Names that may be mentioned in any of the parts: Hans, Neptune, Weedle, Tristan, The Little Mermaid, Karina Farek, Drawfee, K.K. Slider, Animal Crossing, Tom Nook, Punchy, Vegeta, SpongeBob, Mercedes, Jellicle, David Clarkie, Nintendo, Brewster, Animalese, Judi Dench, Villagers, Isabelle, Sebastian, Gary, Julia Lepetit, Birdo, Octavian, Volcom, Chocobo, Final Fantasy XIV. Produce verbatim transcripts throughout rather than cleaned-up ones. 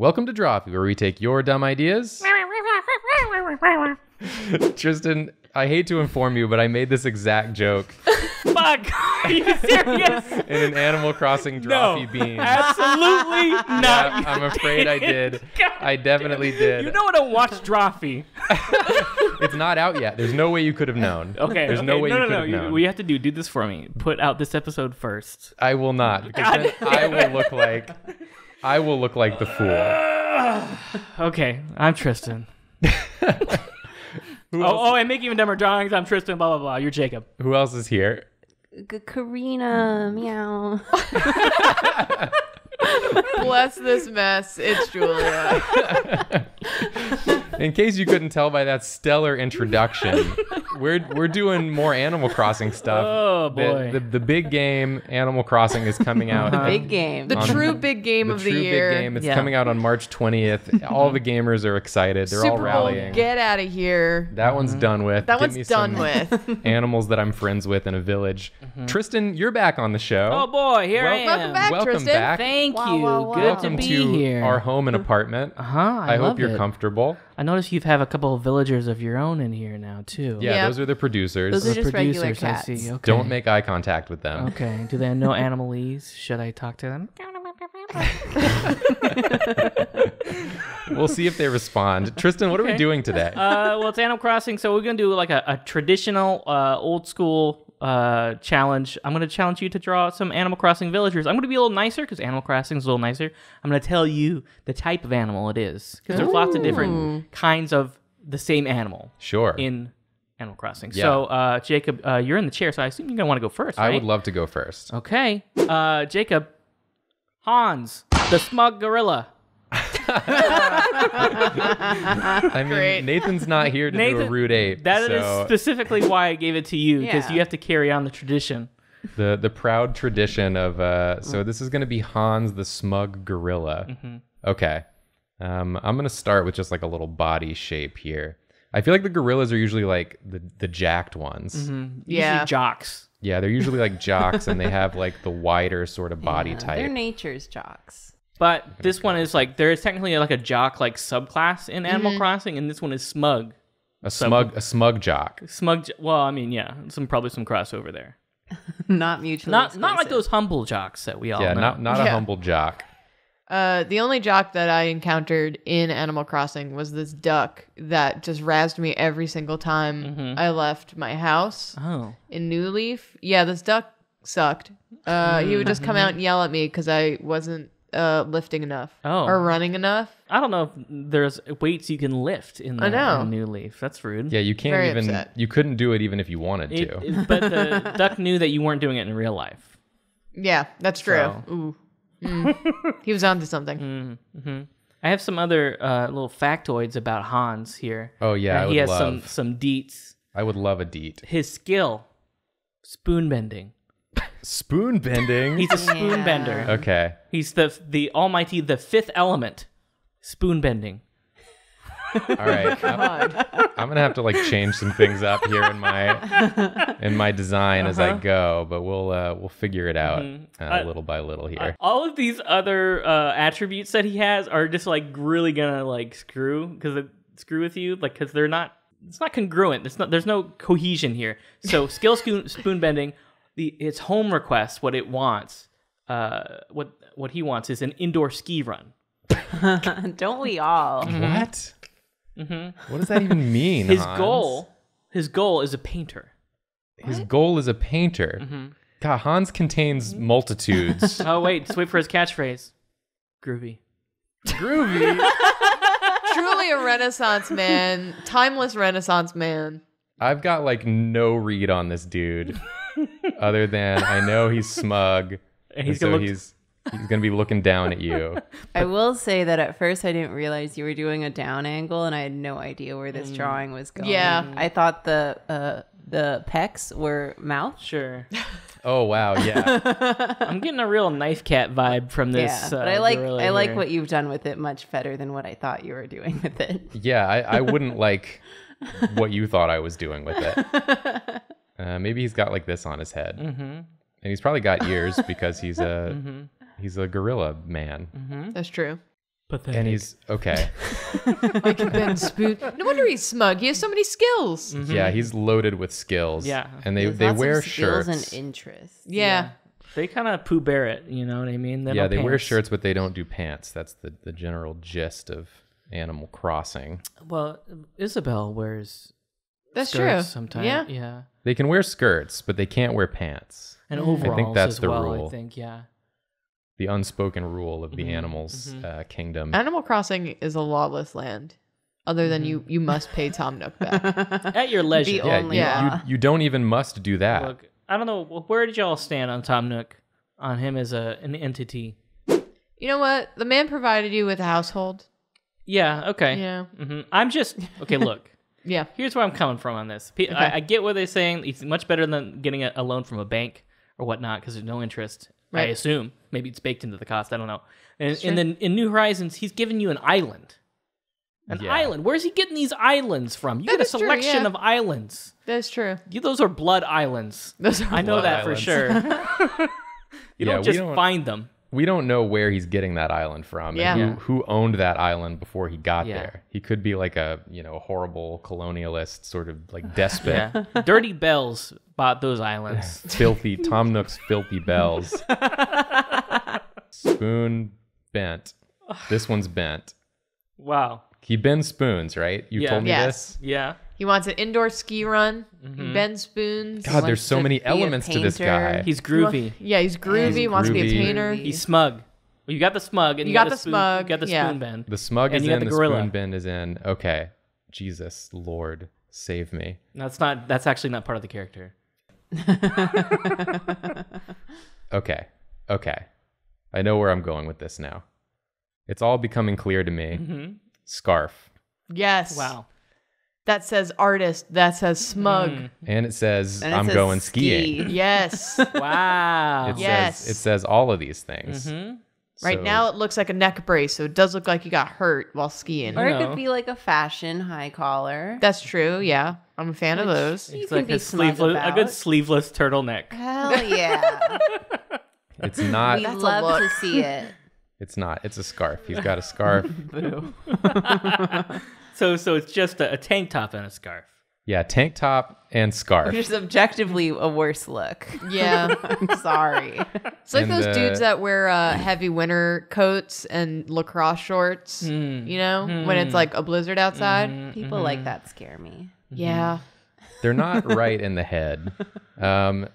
Welcome to Drawfee, where we take your dumb ideas. Tristan, I hate to inform you, but I made this exact joke. Fuck! Are you serious? In an Animal Crossing Drawfee no, bean. Absolutely not. Yeah, I'm afraid I did. God I definitely did. You know what? I watched Drawfee. It's not out yet. There's no way you could have known. Okay. There's okay. no way no, you no, could no. have known. You, what you have to do, do this for me. Put out this episode first. I will not. Because then I will look like, I will look like the fool. Okay. I'm Tristan. Who else? Oh, oh, and make even dumber drawings. I'm Tristan, blah, blah, blah. You're Jacob. Who else is here? Karina, meow. Bless this mess. It's Julia. In case you couldn't tell by that stellar introduction, we're we're doing more Animal Crossing stuff. Oh boy! The, the, the big game Animal Crossing is coming out. The big game, the true big game of the year. The true big game. It's yeah. coming out on March twentieth. All the gamers are excited. They're Super all rallying. Bowl, get out of here! That mm-hmm. one's done with. That Give one's me done some with. Animals that I'm friends with in a village. Mm-hmm. Tristan, you're back on the show. Oh boy, here well, I am. Welcome back, Welcome Tristan. Back. Thank wow, you. Wow, wow. Good Welcome to be to here. Our home and apartment. Uh-huh, I, I hope love you're it. comfortable. I noticed you have a couple of villagers of your own in here now, too. Yeah, yeah. Those are the producers. Those are the just producers, regular cats. I see. Okay. Don't make eye contact with them. Okay. Do they know animalese? Should I talk to them? We'll see if they respond. Tristan, what okay. are we doing today? Uh, well, it's Animal Crossing, so we're going to do like a, a traditional, uh, old-school uh, challenge. I'm going to challenge you to draw some Animal Crossing villagers. I'm going to be a little nicer because Animal Crossing is a little nicer. I'm going to tell you the type of animal it is because there's lots of different kinds of the same animal. Sure. In Animal Crossing. Yeah. So, uh, Jacob, uh, you're in the chair, so I assume you're going to want to go first, right? I would love to go first. Okay. Uh, Jacob, Hans, the smug gorilla. I mean, Great. Nathan's not here to Nathan, do a rude ape. That so. is specifically why I gave it to you, because yeah. you have to carry on the tradition. The the proud tradition of, uh, so this is going to be Hans the smug gorilla. Mm-hmm. Okay. Um, I'm going to start with just like a little body shape here. I feel like the gorillas are usually like the, the jacked ones. Mm-hmm. Yeah. Usually jocks. Yeah, they're usually like jocks, and they have like the wider sort of body yeah, type. They're nature's jocks. But this one is like, there is technically like a jock like subclass in Animal mm-hmm. Crossing, and this one is smug. A smug, Sub- a smug jock. Smug, well, I mean, yeah, some probably some crossover there. Not mutually Not exclusive. Not like those humble jocks that we all yeah, know. Not, not yeah, not a humble jock. Uh, the only jock that I encountered in Animal Crossing was this duck that just razzed me every single time mm-hmm. I left my house oh. in New Leaf. Yeah, this duck sucked. Uh, he would just come out and yell at me because I wasn't Uh, lifting enough oh. or running enough. I don't know if there's weights you can lift in the, I know. in the New Leaf. That's rude. Yeah, you can't Very even, upset. you couldn't do it even if you wanted it, to. It, but the duck knew that you weren't doing it in real life. Yeah, that's true. So. Ooh. Mm. He was onto something. Mm-hmm. I have some other uh, little factoids about Hans here. Oh, yeah. I would he has love. some some deets. I would love a deet. His skill, spoon bending. Spoon bending. He's a spoon yeah. bender. Okay. He's the the almighty, the fifth element. Spoon bending. All right. I'm, I'm gonna have to like change some things up here in my in my design uh-huh. as I go, but we'll uh, we'll figure it out mm-hmm. uh, uh, little by little here. Uh, all of these other uh, attributes that he has are just like really gonna like screw because screw with you like because they're not it's not congruent. It's not there's no cohesion here. So skill spoon, spoon bending. The, its home request, what it wants, uh, what what he wants is an indoor ski run. Don't we all? What? Mm-hmm. What does that even mean? His Hans? goal, his goal is a painter. His what? goal is a painter. Mm-hmm. God, Hans contains multitudes. Oh wait, just wait for his catchphrase. Groovy. Groovy. Truly a Renaissance man, timeless Renaissance man. I've got like no read on this dude. Other than I know he's smug, and he's and so gonna he's he's gonna be looking down at you. I will say that at first I didn't realize you were doing a down angle, and I had no idea where this mm. drawing was going. Yeah, I thought the uh, the pecs were mouth. Sure. Oh wow, yeah. I'm getting a real knife cat vibe from this. Yeah, but uh, I like I here. like what you've done with it much better than what I thought you were doing with it. Yeah, I, I wouldn't like what you thought I was doing with it. Uh, maybe he's got like this on his head, mm-hmm. and he's probably got ears because he's a mm-hmm. he's a gorilla man. Mm-hmm. That's true. Pathetic. And he's okay. Like Ben Spoon. No wonder he's smug. He has so many skills. Mm-hmm. Yeah, he's loaded with skills. Yeah, and they they wear shirts. Skills and interests. Yeah. yeah. They kind of poo bear it, you know what I mean? They yeah, they pants. wear shirts, but they don't do pants. That's the, the general gist of Animal Crossing. Well, Isabelle wears that's skirts true. sometimes. Yeah. yeah. They can wear skirts, but they can't wear pants. And overalls I think that's as the well, rule. I think, yeah. The unspoken rule of the mm-hmm. animals mm-hmm. uh, kingdom. Animal Crossing is a lawless land. Other than mm-hmm. you, you must pay Tom Nook back. At your leisure. The only, yeah, you, yeah. You, you don't even must do that. Look, I don't know, where did y'all stand on Tom Nook, on him as a an entity? You know what? The man provided you with a household. Yeah, okay. Yeah. Mm-hmm. I'm just, okay, look. yeah. Here's where I'm coming from on this. I, okay. I get what they're saying. It's much better than getting a, a loan from a bank or whatnot because there's no interest, right. I assume. Maybe it's baked into the cost. I don't know. And, sure. and then in New Horizons, he's giving you an island. An yeah. island. Where's he getting these islands from? You that get a selection true, yeah. of islands. That's true. You, those are blood islands. Those are I know that islands. for sure. you yeah, don't just don't, find them. We don't know where he's getting that island from. Yeah. And who, who owned that island before he got yeah. there? He could be like a you know horrible colonialist sort of like despot. yeah. Dirty Bells bought those islands. Filthy Tom Nook's filthy bells. Spoon bent. This one's bent. Wow. He bends spoons, right? You yeah. told me yes. this? Yeah. He wants an indoor ski run. Mm-hmm. He bends spoons. God, there's so many elements to this guy. He's groovy. Yeah, he's groovy. He's he wants groovy. to be a painter. He's smug. You got the smug. and You, you got, got the spoon, smug. You got the yeah. spoon bend. The smug and is in, the, the spoon bend is in. Okay. Jesus, Lord, save me. That's not. That's actually not part of the character. okay. Okay. I know where I'm going with this now. It's all becoming clear to me. Mm-hmm. Scarf. Yes. Wow. That says artist. That says smug. Mm. And it says and it I'm says going ski. skiing. Yes. wow. It yes. Says, it says all of these things. Mm-hmm. so, right now it looks like a neck brace, so it does look like you got hurt while skiing. Or it could be like a fashion high collar. That's true. Yeah, I'm a fan Which, of those. It's you can like be a sleeveless, about. a good sleeveless turtleneck. Hell yeah. it's not. We That's love to see it. It's not. It's a scarf. He's got a scarf. Boo. so, so it's just a, a tank top and a scarf. Yeah, tank top and scarf. Which is objectively a worse look. Yeah. I'm sorry. It's like and those the... dudes that wear uh, heavy winter coats and lacrosse shorts, mm. you know, mm. when it's like a blizzard outside. Mm. People mm. like that scare me. Mm. Yeah. They're not right in the head. Um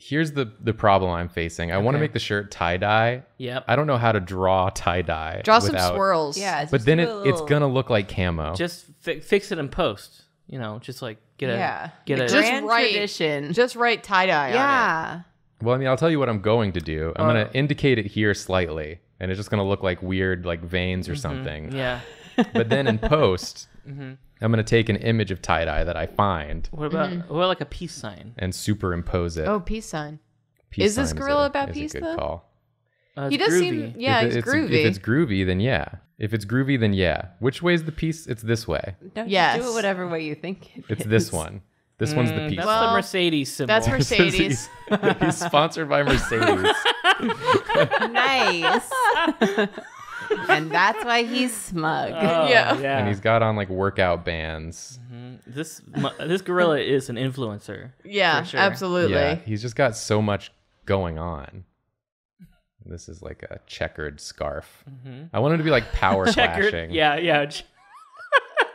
Here's the the problem I'm facing. I okay. want to make the shirt tie-dye. Yep. I don't know how to draw tie-dye. Draw without, some swirls. Yeah. But then it, it's going to look like camo. Just fi fix it in post. You know, just like get a... Yeah. Get a grand right, tradition. Just write tie-dye yeah. on it. Well, I mean, I'll tell you what I'm going to do. I'm oh. going to indicate it here slightly. And it's just going to look like weird, like veins or mm-hmm. something. Yeah. But then in post... mm-hmm. I'm going to take an image of tie-dye that I find. What about mm-hmm. what about like a peace sign? And superimpose it. Oh, peace sign. Peace is sign this gorilla is a, about is peace, a good though? Call. Uh, he does groovy. seem, yeah, it's, he's it's, groovy. If it's groovy, then yeah. If it's groovy, then yeah. Which way is the peace? It's this way. Don't yes. you do it whatever way you think it It's is. this one. This mm, one's the peace. That's well, the Mercedes symbol. That's Mercedes. he's, he's sponsored by Mercedes. nice. And that's why he's smug. Oh, yeah. yeah. And he's got on like workout bands. Mm-hmm. This this gorilla is an influencer. Yeah, for sure. absolutely. Yeah, he's just got so much going on. This is like a checkered scarf. Mm-hmm. I want him to be like power flashing. Yeah, yeah. This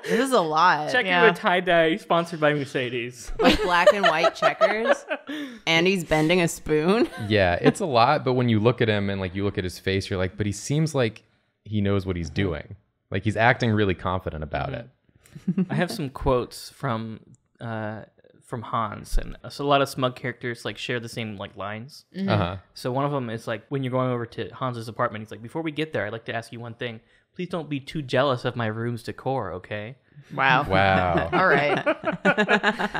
is a lot. Checkered yeah. with tie-dye sponsored by Mercedes. Like black and white checkers. And he's bending a spoon. Yeah, it's a lot. But when you look at him and like you look at his face, you're like, but he seems like he knows what he's doing. Like he's acting really confident about mm-hmm. it. I have some quotes from uh, from Hans, and so a lot of smug characters like share the same like lines. Mm-hmm. uh-huh. So one of them is like when you're going over to Hans's apartment, he's like, "Before we get there, I'd like to ask you one thing. Please don't be too jealous of my room's decor, okay?" Wow. Wow. All right.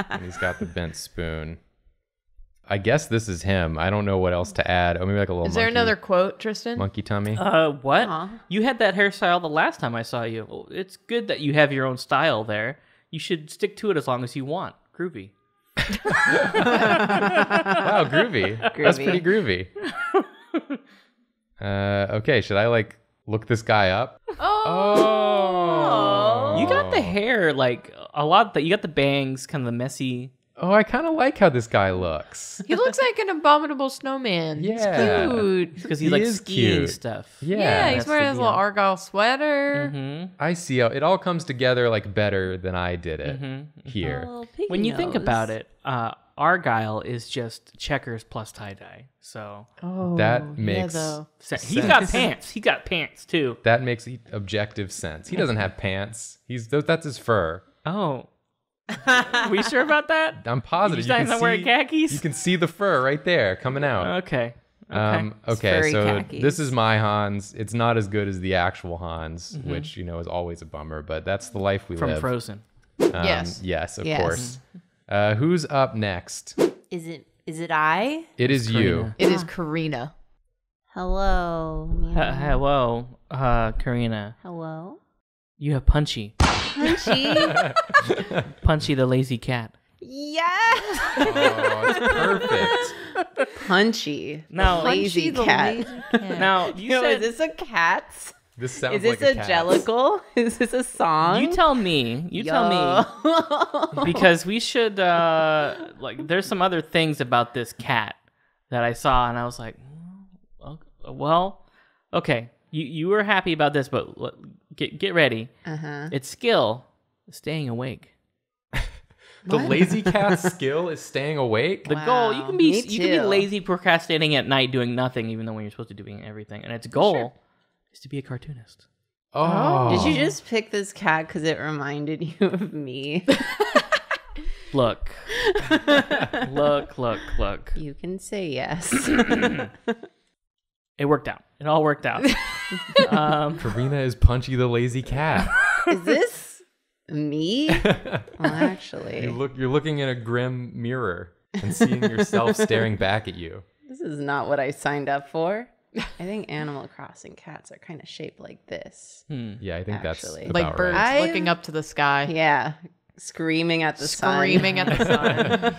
And he's got the bent spoon. I guess this is him. I don't know what else to add. Oh, maybe like a little. Is there monkey, another quote, Tristan? Monkey tummy. Uh, what? Aww. You had that hairstyle the last time I saw you. It's good that you have your own style there. You should stick to it as long as you want. Groovy. wow, groovy. groovy. That's pretty groovy. uh, okay, should I like look this guy up. Oh. oh. You got the hair, like, a lot. That you got the bangs, kind of the messy. Oh, I kind of like how this guy looks. He looks like an abominable snowman. Yeah. It's cute. Because he, he like skiing cute. Stuff. Yeah. yeah he's wearing his deal. Little Argyle sweater. Mm-hmm. I see how it all comes together like better than I did it mm-hmm. here. Oh, when you nose. Think about it, uh, Argyle is just checkers plus tie-dye. So oh, that makes yeah, sense. He's got pants. He got pants too. That makes objective sense. He doesn't have pants. He's that's his fur. Oh. We sure about that? I'm positive. You're you can see, wearing khakis? You can see the fur right there coming out. Okay. Okay. Um, okay. So khakis. This is my Hans. It's not as good as the actual Hans, mm-hmm. which you know is always a bummer. But that's the life we From live. From Frozen. Um, yes. Yes, of yes. course. Uh, who's up next? Is it? Is it I? It is Karina. You. It ah. is Karina. Hello. Uh, hello, uh, Karina. Hello. You have Punchy. Punchy. Punchy the lazy cat. Yes. Oh, it's perfect. Punchy. Now, the lazy, Punchy cat. The lazy cat. Now, you Yo, said, is this a cat? This sounds is this like a, a jellicle? Is this a song? You tell me. You Yo. Tell me. Because we should, uh, like, there's some other things about this cat that I saw, and I was like, well, okay. You you were happy about this, but get get ready. Uh-huh. Its skill is staying awake. The lazy cat's skill is staying awake. The wow. goal you can be Me you too. Can be lazy, procrastinating at night, doing nothing, even though when you're supposed to be doing everything. And its goal sure. is to be a cartoonist. Oh! Did you just pick this cat because it reminded you of me? Look, look, look, look. You can say yes. It worked out. It all worked out. um, Karina is Punchy the lazy cat. Is this me? Well, actually. You look, you're looking in a grim mirror and seeing yourself staring back at you. This is not what I signed up for. I think Animal Crossing cats are kind of shaped like this. Hmm. Yeah, I think actually. That's like birds right. looking up to the sky. Yeah, screaming at the screaming sun. Screaming at the sun.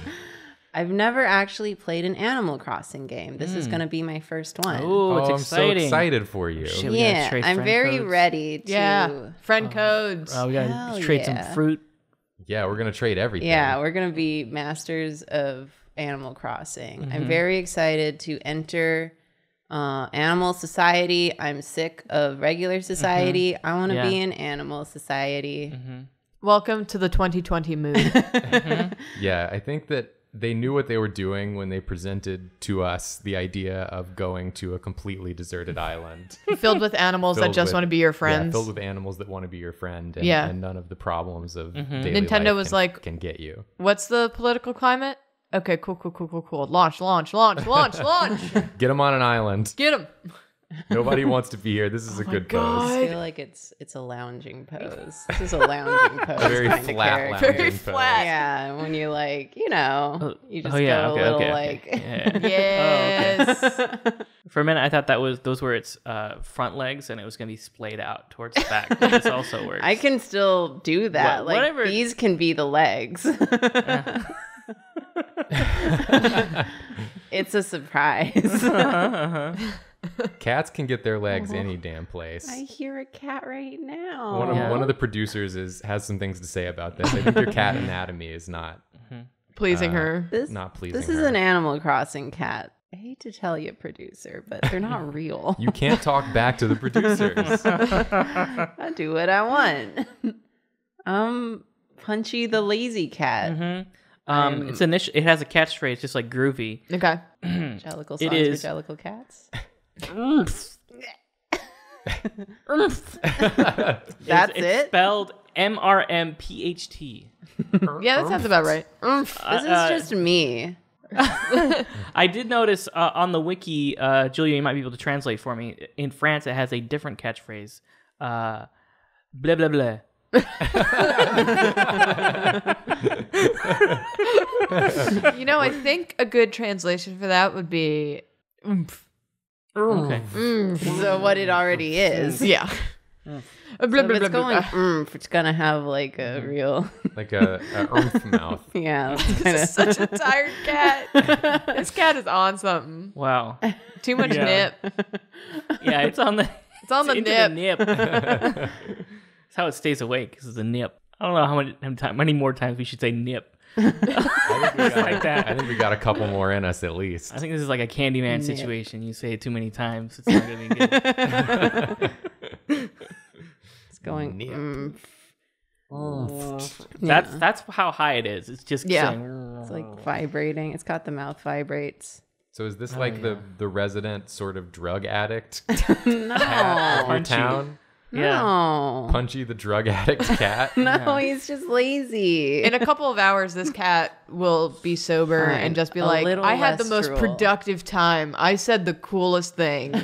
I've never actually played an Animal Crossing game. This mm. is going to be my first one. Ooh, it's oh, exciting. I'm so excited for you. Shit, yeah, I'm very codes. Ready to... Yeah, friend oh. codes. Oh, we got to trade yeah. some fruit. Yeah, we're going to trade everything. Yeah, we're going to be masters of Animal Crossing. Mm-hmm. I'm very excited to enter uh, animal society. I'm sick of regular society. Mm-hmm. I want to yeah. be in animal society. Mm-hmm. Welcome to the twenty twenty mood. mm-hmm. Yeah, I think that... They knew what they were doing when they presented to us the idea of going to a completely deserted island. Filled with animals filled that just with, want to be your friends. Yeah, filled with animals that want to be your friend. And, yeah. and none of the problems of mm-hmm. daily Nintendo life was can, like, can get you. What's the political climate? Okay, cool, cool, cool, cool, cool. Launch, launch, launch, launch, launch. Get them on an island. Get them. Nobody wants to be here. This is oh a good God. Pose. I feel like it's it's a lounging pose. This is a lounging pose. Very flat lounging Very pose. Flat. Yeah, when you like, you know, oh, you just oh, yeah, go okay, a little okay, like, okay. Yeah. Yes. Oh, okay. For a minute, I thought that was those were its uh, front legs, and it was going to be splayed out towards the back. This also works. I can still do that. What, like whatever. These can be the legs. uh. It's a surprise. uh-huh, uh-huh. Cats can get their legs oh, any damn place. I hear a cat right now. One of, yeah. one of the producers is has some things to say about this. I think your cat anatomy is not mm-hmm. pleasing uh, her. This, not pleasing. This is her. An Animal Crossing cat. I hate to tell you, producer, but they're not real. You can't talk back to the producers. I do what I want. Um, Punchy the lazy cat. Mm-hmm. Um, um, it's initial. It has a catchphrase, just like Groovy. Okay. Jellicle songs it is, for jellicle cats. That's it's, it's it. Spelled M R M P H T. Yeah, that sounds about right. This uh, is uh, just me. I did notice uh, on the wiki, uh, Julia, you might be able to translate for me. In France, it has a different catchphrase. Uh, blah blah blah. You know, I think a good translation for that would be oomph. Okay. Mm, so what it already is. Yeah. So if it's going oomph, it's gonna have like a real like a, a oomph mouth. Yeah. This is such a tired cat. This cat is on something. Wow. Too much yeah. nip. Yeah, it's on the It's on it's the, nip. the nip. That's how it stays awake, because it's a nip. I don't know how many, how many more times we should say nip. I, think we got, like that. I think we got a couple more in us at least. I think this is like a Candyman nip. situation. You say it too many times, it's not going to be good. It's going nip. Mm. Oh. That's yeah. that's how high it is. It's just yeah. saying, it's like vibrating. It's got the mouth vibrates. So is this oh, like yeah. the the resident sort of drug addict? No, our town. Yeah, no. Punchy the drug addict cat. No, yeah. he's just lazy. In a couple of hours, this cat will be sober Fine. and just be a like, "I had the most drool. productive time. I said the coolest things."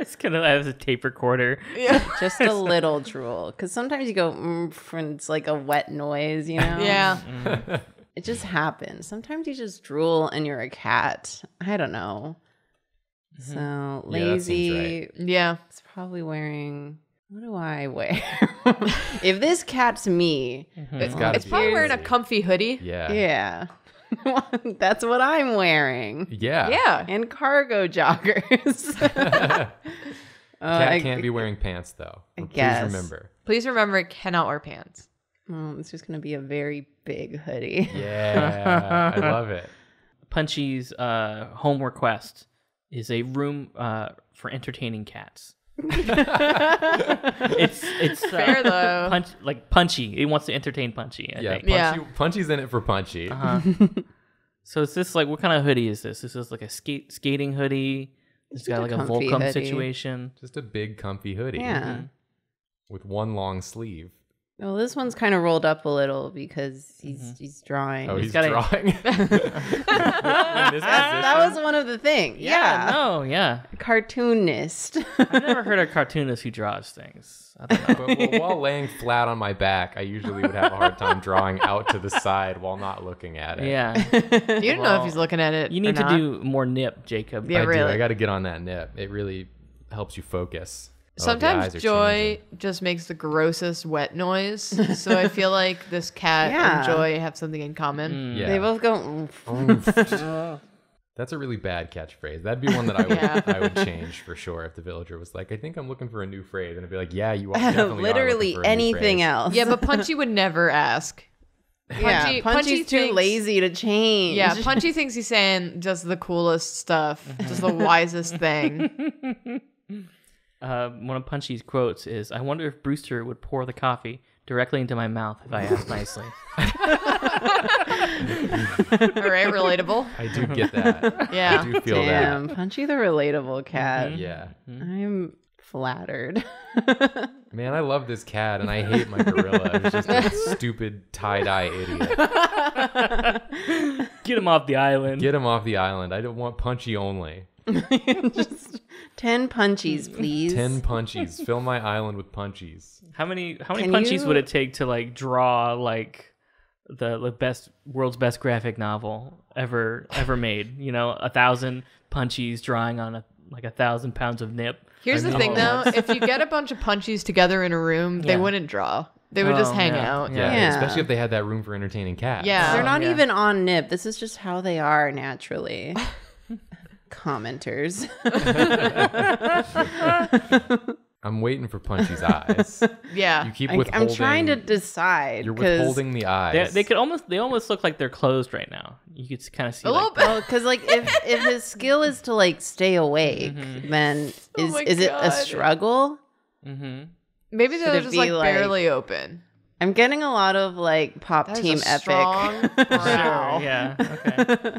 It's gonna have a tape recorder. Yeah, just a little drool, because sometimes you go mm, and it's like a wet noise, you know. Yeah. Mm. It just happens. Sometimes you just drool and you're a cat. I don't know. Mm-hmm. So lazy. Yeah, that seems right. Yeah. It's probably wearing. What do I wear? If this cat's me, mm-hmm. it's, it's probably lazy. wearing a comfy hoodie. Yeah. Yeah. That's what I'm wearing. Yeah. Yeah. And cargo joggers. uh, Cat can't I, be wearing pants, though. I guess. Please remember. Please remember it cannot wear pants. Oh, it's just going to be a very big hoodie. Yeah. I love it. Punchy's uh, home request is a room uh, for entertaining cats. it's it's uh, fair though. Punch, like Punchy, he wants to entertain Punchy. I yeah, think. Punchy, yeah, Punchy's in it for Punchy. Uh-huh. So it's this like what kind of hoodie is this? This is like a skate skating hoodie. It's got like a, a Volcom hoodie. situation. Just a big comfy hoodie. Yeah, mm-hmm. with one long sleeve. Well, this one's kind of rolled up a little because he's mm-hmm. he's drawing. Oh, he's, he's got drawing. A... that, that was one of the things. Yeah. yeah. No. Yeah. Cartoonist. I've never heard a cartoonist who draws things. I don't know. But, well, while laying flat on my back, I usually would have a hard time drawing out to the side while not looking at it. Yeah. You don't well, know if he's looking at it. You need or to not. do more nip, Jacob. Yeah, I really. Do. I got to get on that nip. It really helps you focus. Sometimes oh, Joy changing. just makes the grossest wet noise, so I feel like this cat yeah. and Joy have something in common. Mm, yeah. They both go. Oomph. That's a really bad catchphrase. That'd be one that I would yeah. I would change for sure if the villager was like, "I think I'm looking for a new phrase," and I'd be like, "Yeah, you are definitely literally are for anything else." Yeah, but Punchy would never ask. Punchy, yeah, Punchy's Punchy too thinks, lazy to change. Yeah, Punchy thinks he's saying just the coolest stuff, mm-hmm. just the wisest thing. Uh, one of Punchy's quotes is, "I wonder if Brewster would pour the coffee directly into my mouth if I asked nicely." All right, relatable. I do get that. Yeah. I do feel Damn, that. Damn, Punchy the relatable cat. Mm-hmm. Yeah. I'm flattered. Man, I love this cat and I hate my gorilla. It's just a stupid tie-dye idiot. Get him off the island. Get him off the island. I don't want Punchy only. Just ten Punchies, please. Ten Punchies. Fill my island with Punchies. How many? How many Can Punchies you... would it take to like draw like the, the best world's best graphic novel ever ever made? You know, a thousand Punchies drawing on a, like a thousand pounds of nip. Here's I the thing, though: if you get a bunch of Punchies together in a room, yeah. they wouldn't draw. They would oh, just hang yeah. out. Yeah. yeah, especially if they had that room for entertaining cats. Yeah, they're not yeah. even on nip. This is just how they are naturally. Commenters. I'm waiting for Punchy's eyes. Yeah, you keep withholding. I'm trying to decide. You're withholding the eyes. They could almost. They almost look like they're closed right now. You could kind of see a like, little bit. Well, because like if if his skill is to like stay awake, mm-hmm. then is oh is God. it a struggle? Mm-hmm. Maybe they're Should just like, like barely open. I'm getting a lot of like pop that team epic. Strong wow. Sure, yeah. Okay.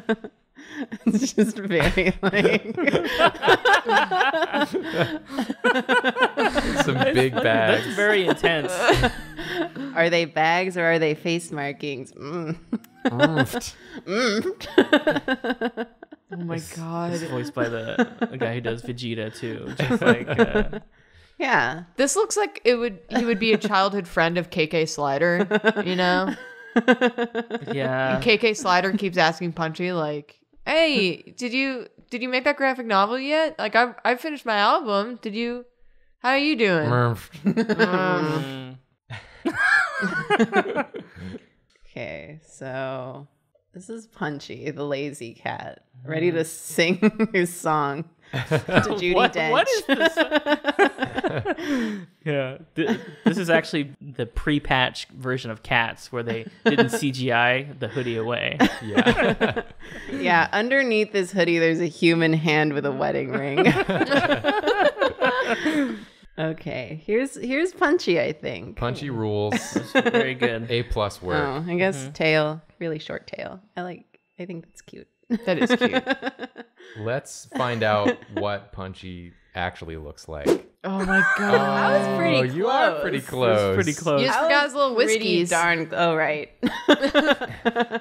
It's just very like some big bags. That's very intense. Are they bags or are they face markings? Mm. Oomphed. Oomphed. Oh my it's, god! It's voiced by the, the guy who does Vegeta too. Just like uh, yeah, this looks like it would. He would be a childhood friend of K K. Slider, you know? Yeah. And K K. Slider keeps asking Punchy like, "Hey, did you did you make that graphic novel yet? Like, I I finished my album. Did you? How are you doing?" Mm. Okay, so this is Punchy, the lazy cat, ready to sing his song. to Judi what, Dench. What is this? Yeah, th- this is actually the pre-patch version of Cats, where they didn't C G I the hoodie away. Yeah, yeah. Underneath this hoodie, there's a human hand with a wedding ring. Okay, here's here's Punchy. I think Punchy rules. Very good. A plus work. Oh, I guess mm-hmm. tail, really short tail. I like. I think that's cute. That is cute. Let's find out what Punchy actually looks like. Oh my god, that was pretty close. You are pretty close. Pretty close. You just forgot his little whiskeys. Darn. Oh right. Yeah.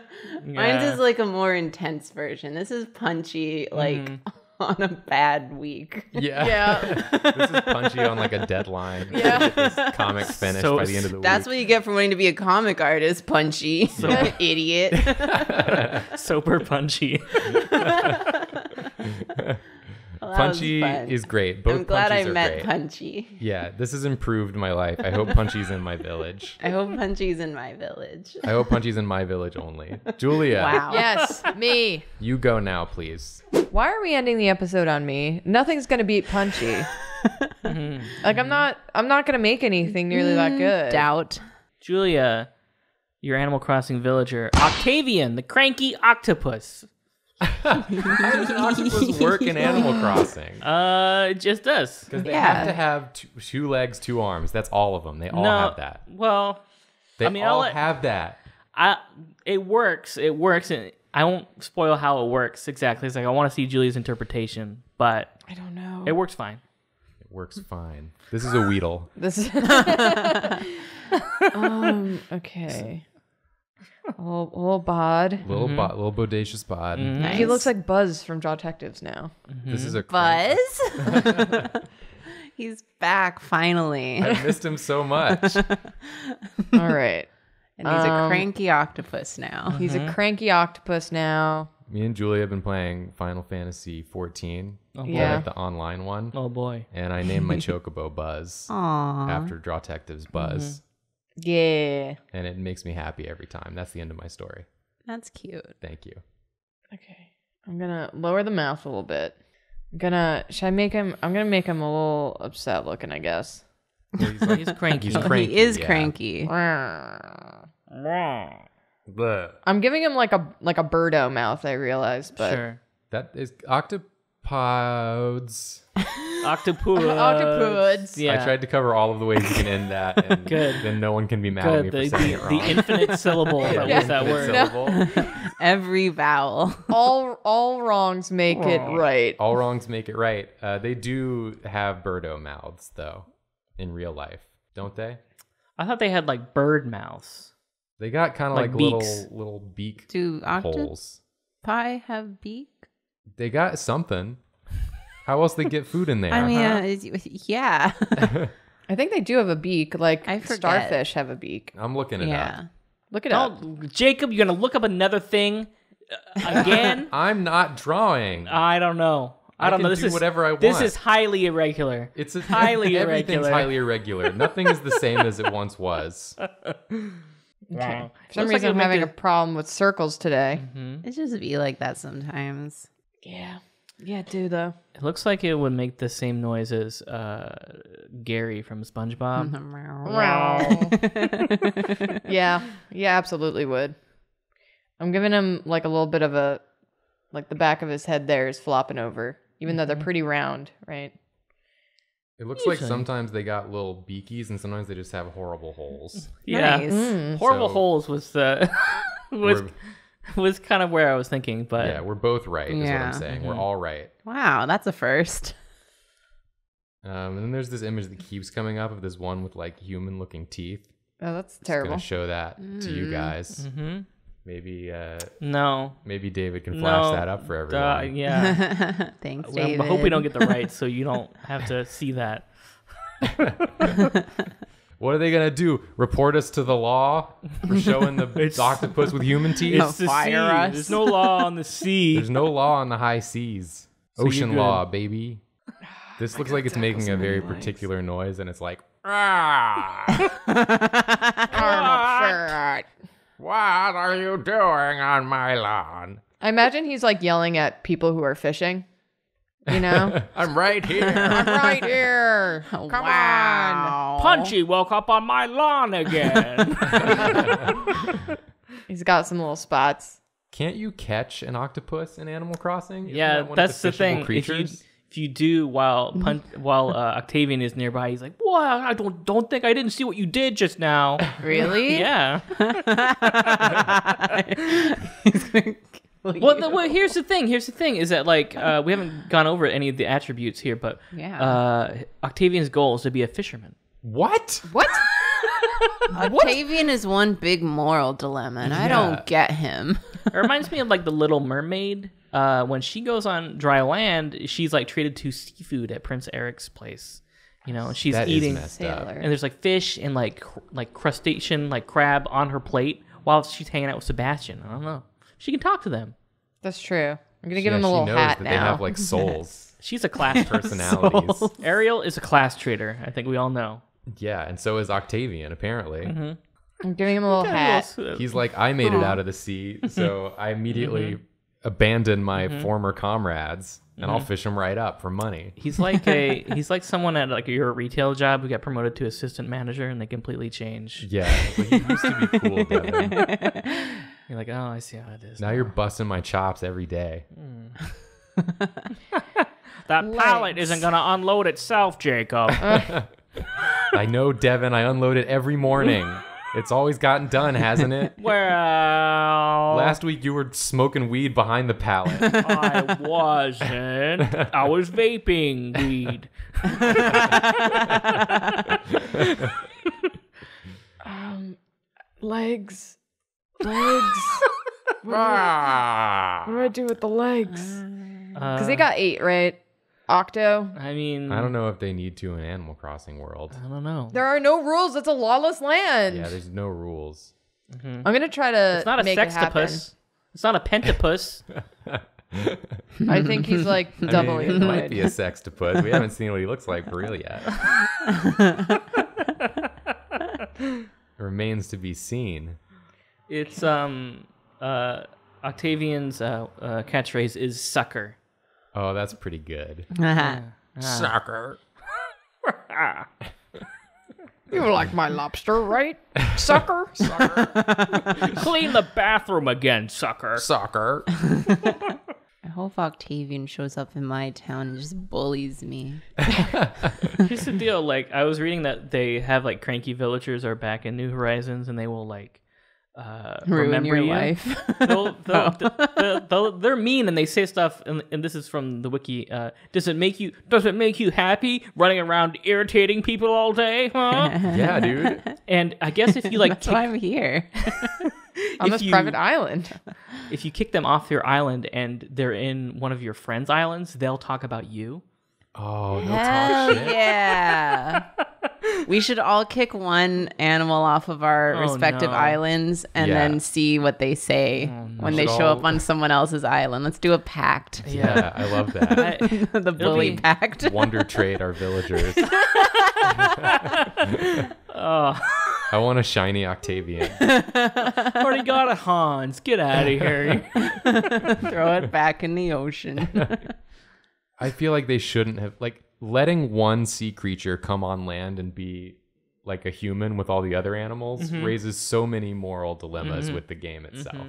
Mine's is like a more intense version. This is Punchy, like. Mm. On a bad week. Yeah. Yeah. This is Punchy on like a deadline. Yeah. This comic's finished so, by the end of the that's week. That's what you get for wanting to be a comic artist, Punchy. So, yeah. Idiot. Sober Punchy. Well, Punchy is great. Both I'm glad Punchies I met great. Punchy. Yeah, this has improved my life. I hope Punchy's in my village. I hope Punchy's in my village. I hope Punchy's in my village only. Julia. Wow. Yes, me. You go now, please. Why are we ending the episode on me? Nothing's gonna beat Punchy. Mm-hmm. Like I'm not. I'm not gonna make anything nearly mm-hmm. that good. Doubt. Julia, your Animal Crossing villager, Octavian, the cranky octopus. How does an octopus work in Animal Crossing? Uh, it just does. Because they yeah. have to have two, two legs, two arms. That's all of them. They all no, have that. Well, they I mean, all let, have that. I. It works. It works. And I won't spoil how it works exactly. It's like I want to see Julia's interpretation, but I don't know. It works fine. It works fine. This is a Weedle. This is. um. Okay. So, A little, a little bod. Little mm-hmm. bod. Little bodacious bod. Mm-hmm. Nice. He looks like Buzz from Jaw Detectives now. Mm-hmm. This is a Buzz? He's back, finally. I missed him so much. All right. And he's um, a cranky octopus now. He's mm-hmm. a cranky octopus now. Me and Julia have been playing Final Fantasy fourteen. Oh boy. Yeah. Like the online one. Oh boy. And I named my Chocobo Buzz. Aww. After Jaw Detectives Buzz. Mm-hmm. Yeah. And it makes me happy every time. That's the end of my story. That's cute. Thank you. Okay. I'm going to lower the mouth a little bit. I'm going to, should I make him, I'm going to make him a little upset looking, I guess. Well, he's, like, he's cranky. He's cranky. He is yeah. cranky. I'm giving him like a, like a Birdo mouth, I realized, but. Sure. That is octopods. Octopus. Octopus. Yeah. I tried to cover all of the ways you can end that. And good. Then no one can be mad good. At me for the, saying the, it wrong. The infinite syllable. Yeah, that yeah. was that word. Syllable. Every vowel. All all wrongs make oh. it right. All wrongs make it right. Uh, they do have Birdo mouths, though, in real life, don't they? I thought they had like bird mouths. They got kind of like, like little little beak do holes. Do octopi have beak? They got something. How else they get food in there? I mean, uh, yeah. I think they do have a beak. Like starfish have a beak. I'm looking it yeah. up. Look it Don't, up. Jacob, you're going to look up another thing again? I'm not drawing. I don't know. I, I don't know. This do is whatever I want. This is highly irregular. It's a, highly everything's irregular. Everything's highly irregular. Nothing is the same as it once was. Okay. Wow. For some Looks reason, like I'm having a problem with circles today. Mm-hmm. It just be like that sometimes. Yeah. Yeah, dude, though. It looks like it would make the same noise as uh, Gary from SpongeBob. Yeah, yeah, absolutely would. I'm giving him like a little bit of a, like the back of his head there is flopping over, even mm-hmm. though they're pretty round, right? It looks Usually. Like sometimes they got little beakies and sometimes they just have horrible holes. Yeah. Nice. Mm. Horrible so, holes was the... was, was kind of where I was thinking, but yeah, we're both right is yeah. what I'm saying. Mm-hmm. We're all right. Wow, that's a first. Um, and then there's this image that keeps coming up of this one with like human looking teeth. Oh, that's terrible. I'm gonna show that mm. to you guys. Mm-hmm. Maybe uh, no. Maybe David can flash no. that up for everyone. Uh, yeah. Thanks, well, David. I hope we don't get the rights so you don't have to see that. What are they going to do? Report us to the law for showing the octopus with human teeth? It's the sea. Us. There's no law on the sea. There's no law on the high seas. So Ocean law, baby. This looks like it's making a very lives. Particular noise, and it's like, ah, what are you doing on my lawn? I imagine he's like yelling at people who are fishing. You know? I'm right here. I'm right here. Come wow. on. Punchy woke up on my lawn again. He's got some little spots. Can't you catch an octopus in Animal Crossing? Isn't yeah, that that's the, the thing. Creatures? If you, if you do, while Pun while uh, Octavian is nearby, he's like, "What? I don't don't think I didn't see what you did just now." Really? Yeah. He's gonna kill you. Well, the, well, here's the thing. Here's the thing is that like uh, we haven't gone over any of the attributes here, but yeah, uh, Octavian's goal is to be a fisherman. What? What? Octavian what? Is one big moral dilemma, and yeah. I don't get him. It reminds me of like The Little Mermaid. Uh, when she goes on dry land, she's like treated to seafood at Prince Eric's place. You know, and she's that eating, and there's like fish and like cr like crustacean, like crab on her plate while she's hanging out with Sebastian. I don't know. She can talk to them. That's true. I'm gonna give yeah, him a little hat that now. They have like souls. She's a class personalities. Souls. Ariel is a class traitor. I think we all know. Yeah, and so is Octavian, apparently. Mm-hmm. I'm giving him a little hat. He's like, I made oh. it out of the sea, so I immediately mm-hmm. abandon my mm-hmm. former comrades, and mm-hmm. I'll fish them right up for money. He's like a he's like someone at like your retail job who got promoted to assistant manager, and they completely change. Yeah, but you used to be cool about it. You're like, oh, I see how it is. Now, now. You're busting my chops every day. Mm. That Lights. Pallet isn't gonna unload itself, Jacob. Uh. I know, Devin. I unload it every morning. It's always gotten done, hasn't it? Well... Last week you were smoking weed behind the pallet. I wasn't. I was vaping weed. um, legs. Legs. What do I, what do I do with the legs? Because uh, they got eight, right? Octo. I mean, I don't know if they need to in Animal Crossing world. I don't know. There are no rules. It's a lawless land. Yeah, there's no rules. Mm-hmm. I'm gonna try to. It's not a make sextopus. It it's not a pentapus. I think he's like double. I mean, it might be a sextopus. We haven't seen what he looks like for real yet. It remains to be seen. It's um uh Octavian's uh, uh catchphrase is sucker. Oh, that's pretty good. Uh-huh. uh, Sucker. You like my lobster, right? Sucker. Sucker. Clean the bathroom again, sucker. Sucker. I hope Octavian shows up in my town and just bullies me. Here's the deal. Like, I was reading that they have, like, cranky villagers are back in New Horizons, and they will, like... Uh, Ruin remember your you. Life. They'll, they'll, oh. they'll, they'll, they're mean, and they say stuff. And, and this is from the wiki. Uh, does it make you? Does it make you happy running around irritating people all day? Huh? Yeah, dude. And I guess if you like, that's kick, why I'm here on this you, private island. If you kick them off your island and they're in one of your friends' islands, they'll talk about you. Oh, they'll talk shit. Yeah. We should all kick one animal off of our oh, respective no. islands and yeah. then see what they say oh, no. when they show all... up on someone else's island. Let's do a pact. Yeah, yeah. I love that. I, the bully pact. Wonder trade our villagers. Oh. I want a shiny Octavian. Already got a Hans. Get out of here. Throw it back in the ocean. I feel like they shouldn't have... like. Letting one sea creature come on land and be like a human with all the other animals mm-hmm. raises so many moral dilemmas mm-hmm. with the game itself. Mm-hmm.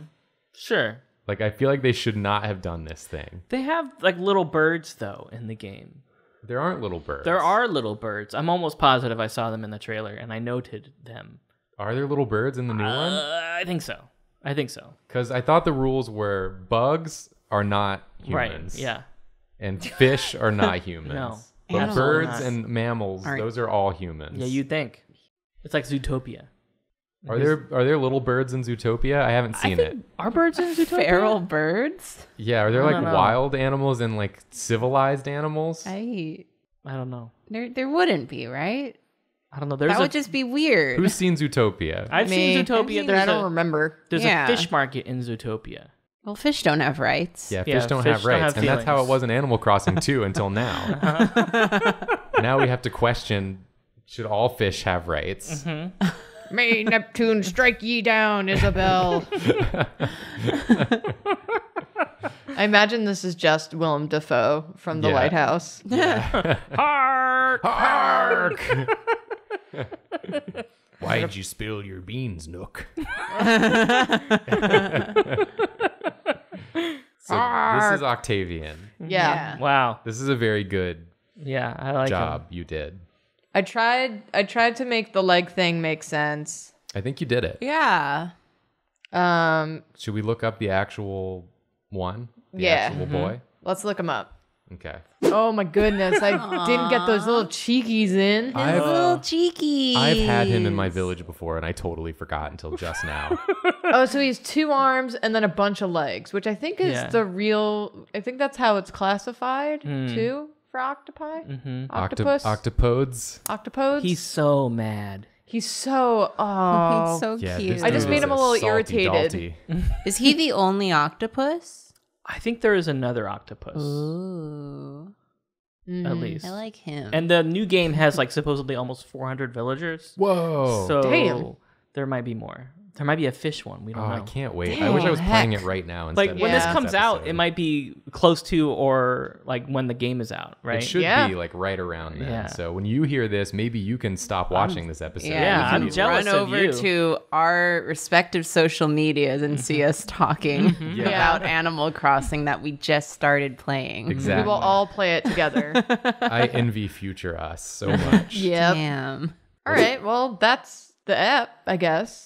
Sure. Like, I feel like they should not have done this thing. They have like little birds though in the game. There aren't little birds. There are little birds. I'm almost positive I saw them in the trailer and I noted them. Are there little birds in the new uh, one? I think so. I think so. Because I thought the rules were bugs are not humans. Right. Yeah. And fish are not humans. No. But birds and mammals, aren't. Those are all humans. Yeah, you'd think. It's like Zootopia. Are there are there little birds in Zootopia? I haven't seen I think, it. Are birds in Zootopia? Feral birds? Yeah, are there like know. wild animals and like civilized animals? I I don't know. There there wouldn't be, right? I don't know. There's that a, would just be weird. Who's seen Zootopia? I've Me. seen Zootopia. I've seen I don't a, remember. There's yeah. a fish market in Zootopia. Well, fish don't have rights. Yeah, fish yeah, don't fish have rights. Don't have and feelings. That's how it was in Animal Crossing too until now. Uh-huh. Now we have to question, should all fish have rights? Mm-hmm. May Neptune strike ye down, Isabelle. I imagine this is just Willem Dafoe from The yeah. Lighthouse. Yeah. Hark! Hark! Why did you spill your beans, Nook? So this is Octavian. Yeah. yeah. Wow. This is a very good yeah, I like job him. you did. I tried I tried to make the leg thing make sense. I think you did it. Yeah. Um should we look up the actual one? The yeah. actual mm-hmm. boy? Let's look him up. Okay. Oh my goodness. I Aww. didn't get those little cheekies in. His I've, little cheekies. I've had him in my village before and I totally forgot until just now. Oh, so he has two arms and then a bunch of legs, which I think is yeah. the real, I think that's how it's classified mm. too for octopi. Mm-hmm. Octopus. Octop- octopodes. Octopodes. He's so mad. He's so, oh. He's so yeah, cute. I just made him a little irritated. Is he the only octopus? I think there is another octopus. Ooh. Mm, at least. I like him. And the new game has like supposedly almost four hundred villagers. Whoa. So Damn. there might be more. There might be a fish one. We don't oh, know. I can't wait. Damn, I wish I was heck. playing it right now. Instead like of when yeah. this comes out, it might be close to or like when the game is out, right? It should yeah. be like right around then. Yeah. So when you hear this, maybe you can stop watching I'm, this episode. Yeah, I'm easily. jealous Run of over you. to our respective social medias and see us talking yeah. about Animal Crossing that we just started playing. Exactly. We will all play it together. I envy future us so much. Yep. Damn. All right. Well, that's the app, I guess.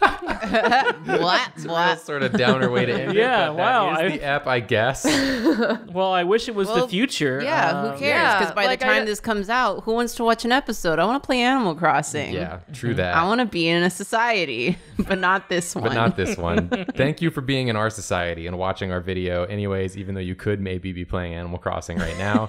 What? What? Sort of downer way to end yeah, it. Yeah, wow. That is I, the app, I guess. Well, I wish it was well, the future. Yeah, um, who cares? Because yeah, by like the time I, this comes out, who wants to watch an episode? I want to play Animal Crossing. Yeah, true that. I want to be in a society, but not this one. But not this one. Thank you for being in our society and watching our video. Anyways, even though you could maybe be playing Animal Crossing right now.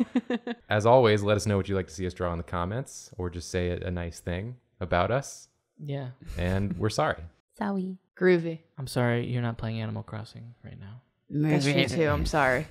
As always, let us know what you'd like to see us draw in the comments or just say a, a nice thing about us. Yeah. And we're sorry. Sorry. Groovy. I'm sorry you're not playing Animal Crossing right now. Me too. I'm sorry.